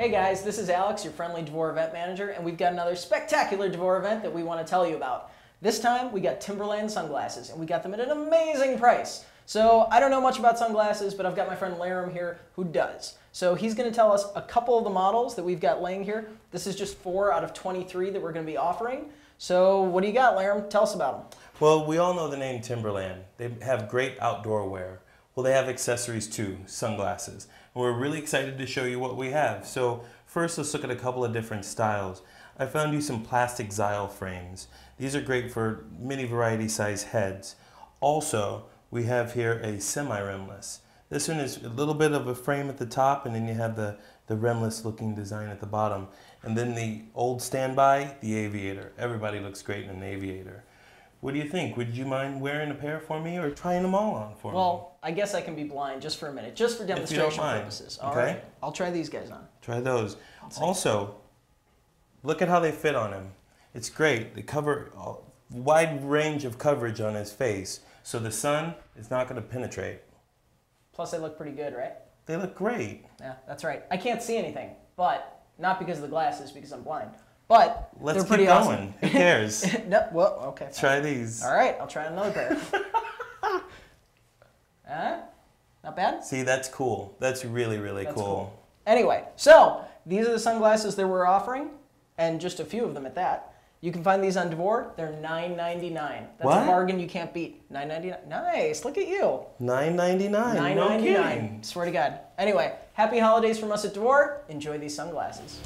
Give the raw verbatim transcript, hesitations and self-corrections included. Hey guys, this is Alex, your friendly Dvor event manager, and we've got another spectacular Dvor event that we want to tell you about. This time we got Timberland sunglasses, and we got them at an amazing price. So I don't know much about sunglasses, but I've got my friend Laram here who does. So he's going to tell us a couple of the models that we've got laying here. This is just four out of twenty-three that we're going to be offering. So what do you got, Laram? Tell us about them. Well, we all know the name Timberland. They have great outdoor wear. Well, they have accessories too, sunglasses. And we're really excited to show you what we have. So first, let's look at a couple of different styles. I found you some plastic Xyl frames. These are great for many variety size heads. Also, we have here a semi-rimless. This one is a little bit of a frame at the top, and then you have the, the rimless looking design at the bottom. And then the old standby, the aviator. Everybody looks great in an aviator. What do you think? Would you mind wearing a pair for me or trying them all on for well, me? Well, I guess I can be blind just for a minute, just for demonstration purposes. All okay. right, I'll try these guys on. Try those. Also, look at how they fit on him. It's great. They cover a wide range of coverage on his face, so the sun is not going to penetrate. Plus, they look pretty good, right? They look great. Yeah, that's right. I can't see anything, but not because of the glasses, because I'm blind. But Let's they're pretty keep going. Awesome. Who cares? No, well, okay. Fine. Try these. All right, I'll try another pair. uh, not bad? See, that's cool. That's really, really that's cool. cool. Anyway, so these are the sunglasses that we're offering, and just a few of them at that. You can find these on Dvor. They're nine ninety-nine. That's what? A bargain you can't beat. nine ninety-nine. Nice. Look at you. nine ninety-nine. nine ninety-nine. No kidding. Swear to God. Anyway, happy holidays from us at Dvor. Enjoy these sunglasses.